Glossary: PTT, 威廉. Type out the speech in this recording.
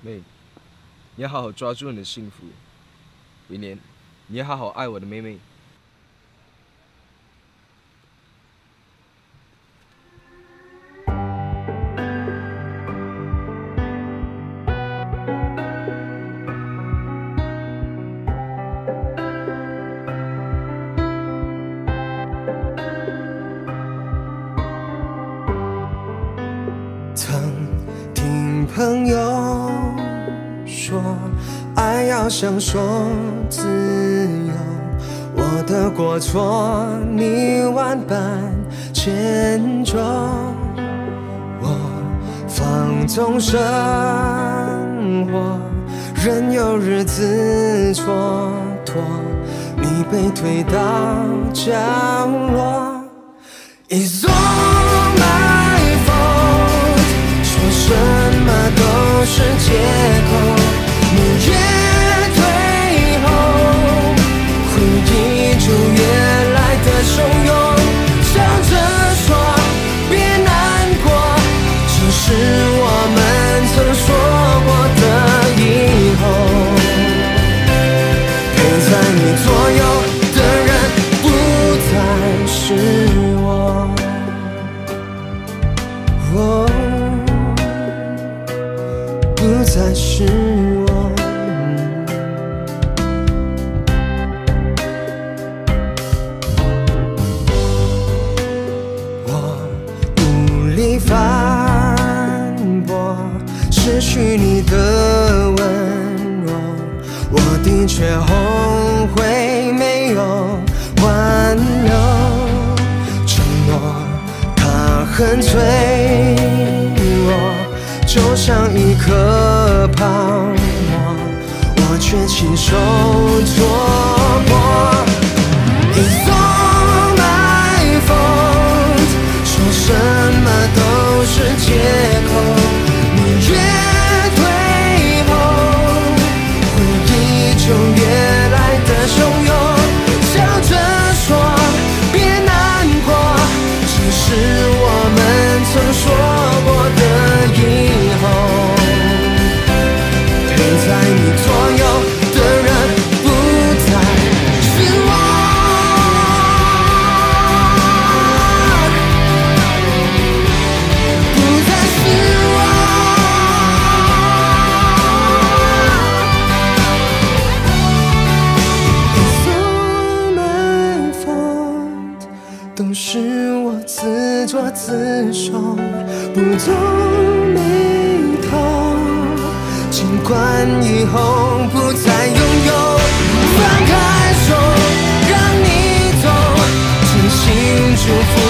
妹，你要好好抓住你的幸福。威廉，你要好好爱我的妹妹。 朋友说，爱要享受自由。我的过错，你万般迁就。我放纵生活，任由日子蹉跎。你被推到角落，It's all my fault。说什么？ 都是借口，你越退后，回忆就越来的汹涌。笑着说别难过，只是我们曾说过的以后。陪在你左右的人不再是我。不再是我，我无力反驳，失去你的温柔，我的确后悔没有挽留，承诺它很脆弱。 就像一颗泡沫，我却亲手戳破。It's all my fault， 说什么都是借口。你越退后，回忆就越来的汹涌。笑着说别难过，只是我们曾说过的以后。 都是我自作自受，不皱眉头。尽管以后不再拥有，放开手，让你走，真心祝福。